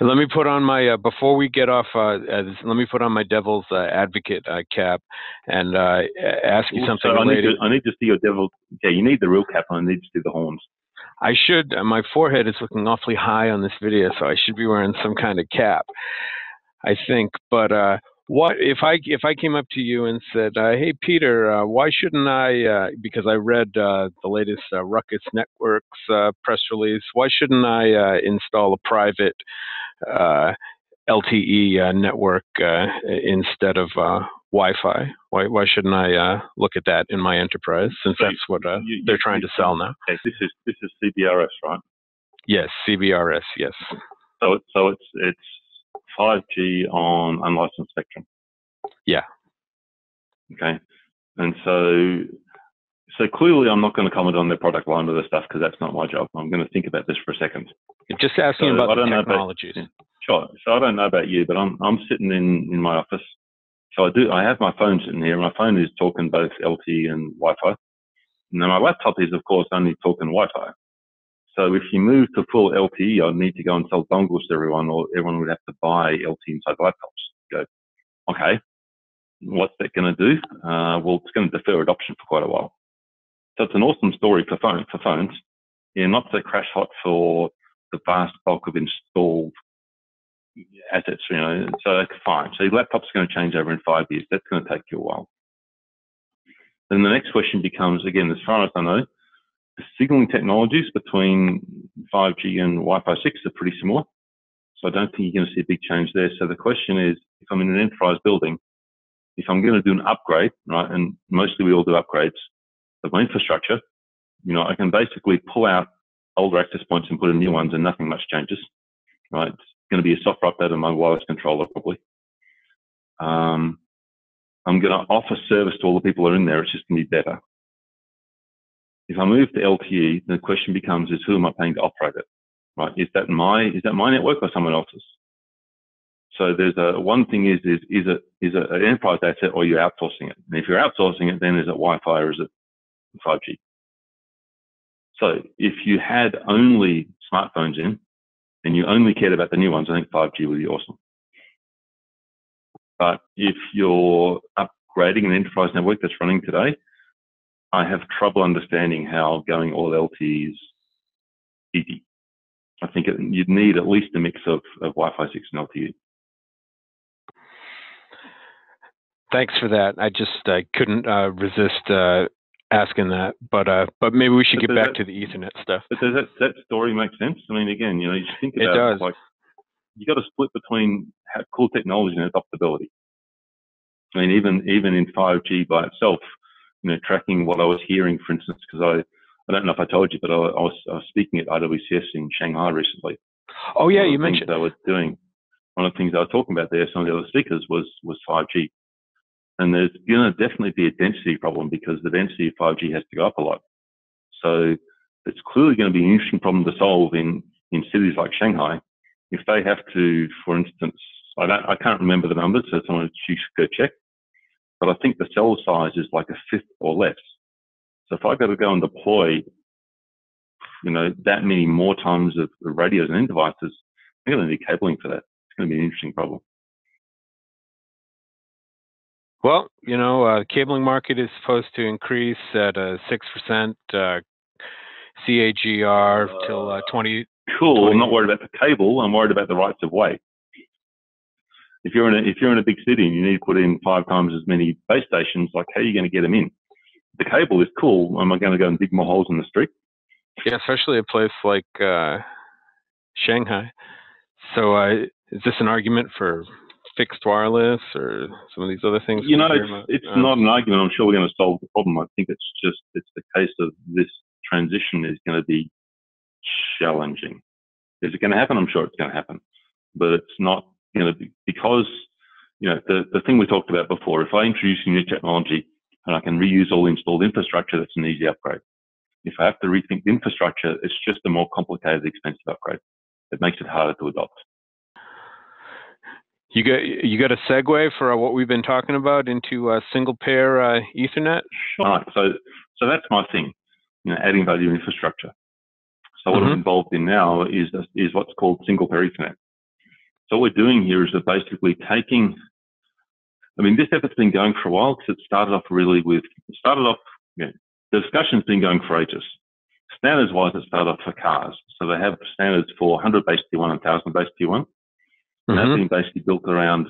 Let me put on my, before we get off, let me put on my devil's advocate cap and ask you something related. I need to see your devil. Yeah, you need the real cap and I need to see the horns. I should, my forehead is looking awfully high on this video, so I should be wearing some kind of cap, I think. But what if I came up to you and said, hey, Peter, why shouldn't I, because I read the latest Ruckus Networks press release, why shouldn't I install a private LTE network instead of Wi-Fi? Why shouldn't I look at that in my enterprise, since so that's what they're trying to sell now? Okay, this is CBRS, right? Yes, CBRS, yes. So it's 5G on unlicensed spectrum. Yeah. Okay. And so clearly I'm not going to comment on their product line or the stuff because that's not my job. I'm going to think about this for a second. Just asking about the technologies. Sure. So I don't know about you, but I'm sitting in my office. So I have my phone sitting here. My phone is talking both LTE and Wi-Fi. And then my laptop is, of course, only talking Wi-Fi. So if you move to full LTE, I'd need to go and sell dongles to everyone, or everyone would have to buy LTE inside laptops. Go, okay, what's that going to do? Well, it's going to defer adoption for quite a while. So it's an awesome story for phones. Yeah, not so crash hot for the vast bulk of installed assets, you know. So that's fine. So your laptop's going to change over in 5 years. That's going to take you a while. Then the next question becomes, again, as far as I know, the signaling technologies between 5G and Wi-Fi 6 are pretty similar. So I don't think you're going to see a big change there. So the question is, if I'm in an enterprise building, if I'm going to do an upgrade, right, and mostly we all do upgrades of my infrastructure, you know, I can basically pull out older access points and put in new ones and nothing much changes, right? It's going to be a software update on my wireless controller probably. I'm going to offer service to all the people that are in there. It's just going to be better. If I move to LTE, the question becomes: is who am I paying to operate it? Right? Is that my network or someone else's? So there's a one thing is it an enterprise asset or you're outsourcing it? And if you're outsourcing it, then is it Wi-Fi or is it 5G? So if you had only smartphones in and you only cared about the new ones, I think 5G would be awesome. But if you're upgrading an enterprise network that's running today, I have trouble understanding how going all LTE is easy. I think you'd need at least a mix of Wi-Fi 6 and LTE. Thanks for that. I just couldn't resist asking that, but maybe we should get back to the Ethernet stuff. But does that story make sense? I mean, again, you know, you just think about it, like you got to split between cool technology and adoptability. I mean, even in 5G by itself. You know, tracking what I was hearing, for instance, because I don't know if I told you, but I was speaking at IWCS in Shanghai recently. Oh yeah, you mentioned. One of the things I was talking about there, some of the other speakers, was 5G. And there's going to definitely be a density problem because the density of 5G has to go up a lot. So it's clearly going to be an interesting problem to solve in cities like Shanghai. If they have to, for instance, I can't remember the numbers, so someone should go check. But I think the cell size is like a fifth or less. So if I've got to go and deploy, you know, that many more times of radios and end devices, I'm going to need cabling for that. It's going to be an interesting problem. Well, you know, the cabling market is supposed to increase at a 6% CAGR till 20. Cool. I'm not worried about the cable. I'm worried about the rights of way. If you're in a big city and you need to put in 5 times as many base stations, like how are you going to get them in? The cable is cool. Am I going to go and dig more holes in the street? Yeah, especially a place like Shanghai. So is this an argument for fixed wireless or some of these other things? You know, it's not an argument. I'm sure we're going to solve the problem. I think it's the case of this transition is going to be challenging. Is it going to happen? I'm sure it's going to happen, but it's not. You know, because, you know, the thing we talked about before, if I introduce a new technology and I can reuse all the installed infrastructure, that's an easy upgrade. If I have to rethink the infrastructure, it's just a more complicated, expensive upgrade. It makes it harder to adopt. You got a segue for what we've been talking about into single-pair Ethernet? Sure. All right. So that's my thing, you know, adding value infrastructure. So what I'm involved in now is what's called single-pair Ethernet. So what we're doing here is we're basically taking, I mean, this effort's been going for a while because it started off really with, the discussion's been going for ages. Standards-wise, it started off for cars. So they have standards for 100 base T1 and 1,000 base T1. And that's been basically built around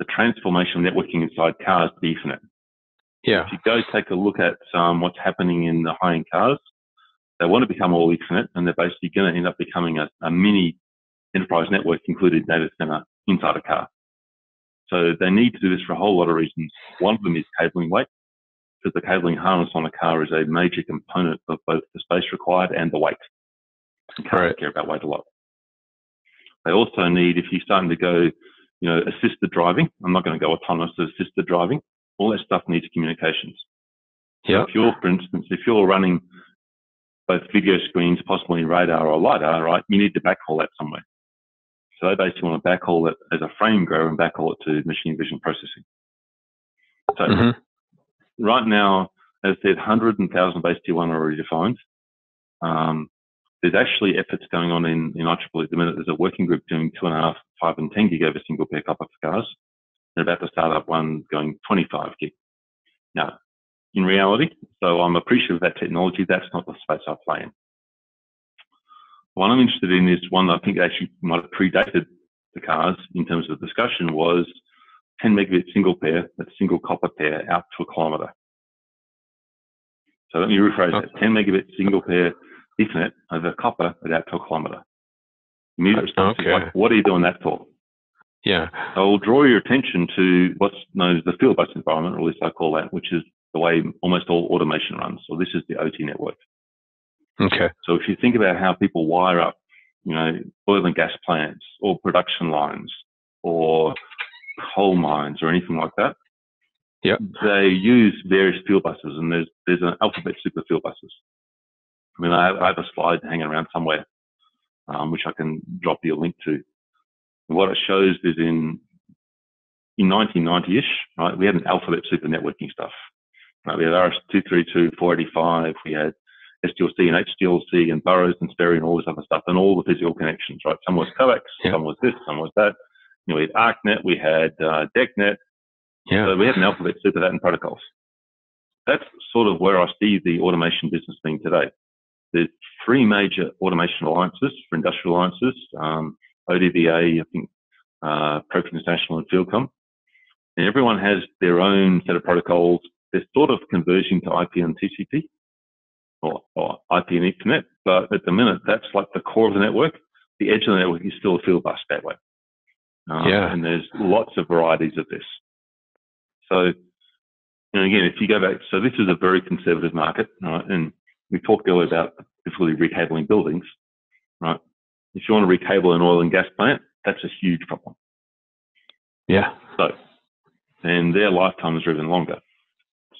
the transformation of networking inside cars to Ethernet. Yeah. If you go take a look at what's happening in the high-end cars, they want to become all Ethernet, and they're basically going to end up becoming a mini enterprise network, including data center, inside a car. So they need to do this for a whole lot of reasons. One of them is cabling weight, because the cabling harness on a car is a major component of both the space required and the weight. Cars care about weight a lot. They also need, if you're starting to go, you know, assisted driving, I'm not going to go autonomous, so assisted driving, all that stuff needs communications. So if you're, for instance, if you're running both video screens, possibly radar or LIDAR, right, you need to backhaul that somewhere. So they basically want to backhaul it as a frame grower and backhaul it to machine vision processing. So right now, as I said, 100 and 1,000 base T1 are already defined. There's actually efforts going on in IEEE at the minute. There's a working group doing 2.5, 5 and 10 gig over single-pair copper for cars. They're about to start up one going 25 gig. Now, in reality, so I'm appreciative of that technology. That's not the space I play in. One I'm interested in is one that I think actually might have predated the cars in terms of discussion was 10 megabit single pair, that's single copper pair out to a kilometer. So let me rephrase that. 10 megabit single pair Ethernet over copper at out to a kilometer. Like, what are you doing that for? Yeah. So I'll draw your attention to what's known as the field-based environment, or at least I call that, which is the way almost all automation runs. So this is the OT network. Okay. So if you think about how people wire up, you know, oil and gas plants or production lines or coal mines or anything like that, they use various field buses, and there's an alphabet soup of field buses. I mean, I have a slide hanging around somewhere, which I can drop you a link to. And what it shows is in 1990-ish, right, we had an alphabet soup of networking stuff. Right, we had RS 232, 485, we had SDLC and HDLC and burrows and stereo and all this other stuff, and all the physical connections, right? Some was coax, some was this, some was that. You know, we had ARCnet, we had DECnet. So we had an alphabet soup of that and protocols. That's sort of where I see the automation business being today. There's three major automation alliances for industrial alliances, ODBA, I think, Profinance and Fieldcom. And everyone has their own set of protocols. They're sort of converging to IP and TCP. Or IP and Ethernet, but at the minute, that's like the core of the network. The edge of the network is still a field bus that way. And there's lots of varieties of this. So, and again, if you go back, so this is a very conservative market, right? And we talked earlier about difficulty recabling buildings, right? If you want to recable an oil and gas plant, that's a huge problem. So, and their lifetime is driven longer.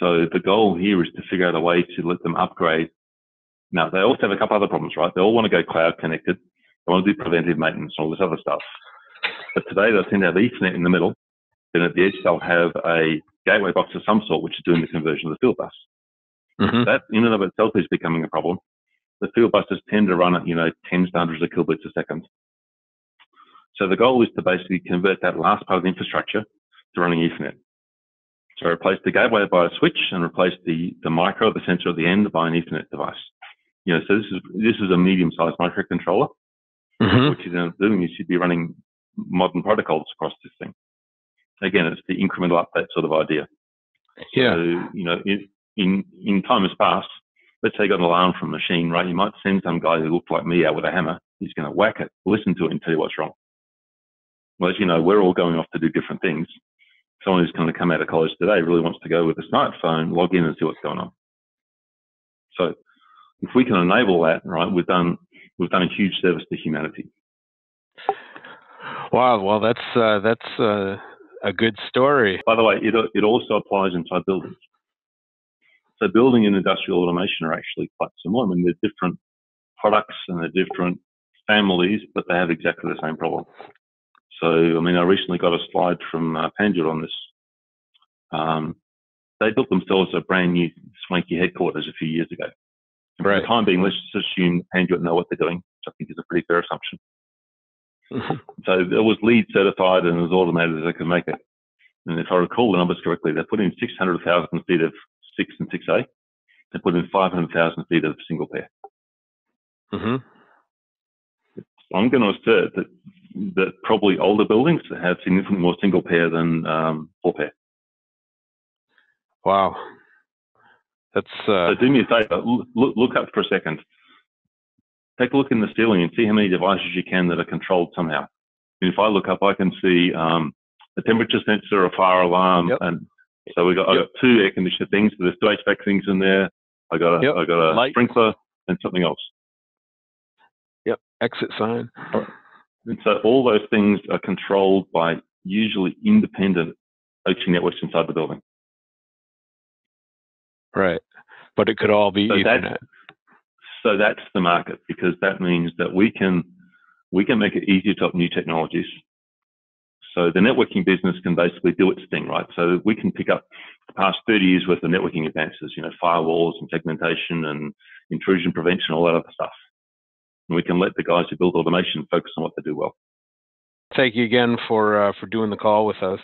So the goal here is to figure out a way to let them upgrade. Now, they also have a couple other problems, right? They all want to go cloud connected. They want to do preventive maintenance and all this other stuff. But today, they'll tend to have Ethernet in the middle. Then at the edge, they'll have a gateway box of some sort, which is doing the conversion of the field bus. That in and of itself is becoming a problem. The field buses tend to run at, you know, tens to hundreds of kilobits a second. So the goal is to basically convert that last part of the infrastructure to running Ethernet. So replace the gateway by a switch and replace the micro, the sensor at the end, by an Ethernet device. You know, so this is a medium-sized microcontroller. What you're doing is you'd be running modern protocols across this thing. Again, it's the incremental update sort of idea. So, you know, in time has passed. Let's say you got an alarm from a machine, right? You might send some guy who looked like me out with a hammer. He's going to whack it, listen to it, and tell you what's wrong. Well, as you know, we're all going off to do different things. Someone who's kind of come out of college today really wants to go with a smartphone, log in and see what's going on. So if we can enable that, right, we've done a huge service to humanity. Wow. Well, that's a good story. By the way, it also applies inside buildings. So building and industrial automation are actually quite similar. I mean, they're different products and they're different families, but they have exactly the same problem. So, I mean, I recently got a slide from Panduit on this. They built themselves a brand new swanky headquarters a few years ago. And for the time being, let's just assume Panduit know what they're doing, which I think is a pretty fair assumption. So it was LEED certified and as automated as they could make it. And if I recall the numbers correctly, they put in 600,000 feet of 6 and 6A. They put in 500,000 feet of single pair. I'm going to assert that, probably older buildings have significantly more single pair than four pair. Wow. That's, so do me a favor, look up for a second. Take a look in the ceiling and see how many devices you can that are controlled somehow. And if I look up, I can see a temperature sensor, a fire alarm, and so we got, I got two air conditioner things. So there's two HVAC things in there. I got a, I got a light, sprinkler, and something else. Exit sign. And so all those things are controlled by usually independent OT networks inside the building. Right, but it could all be Ethernet. So that's the market, because that means that we can make it easier to adopt new technologies. So the networking business can basically do its thing, right? So we can pick up the past 30 years worth of networking advances, you know, firewalls and segmentation and intrusion prevention, all that other stuff. And we can let the guys who build automation focus on what they do well. Thank you again for doing the call with us.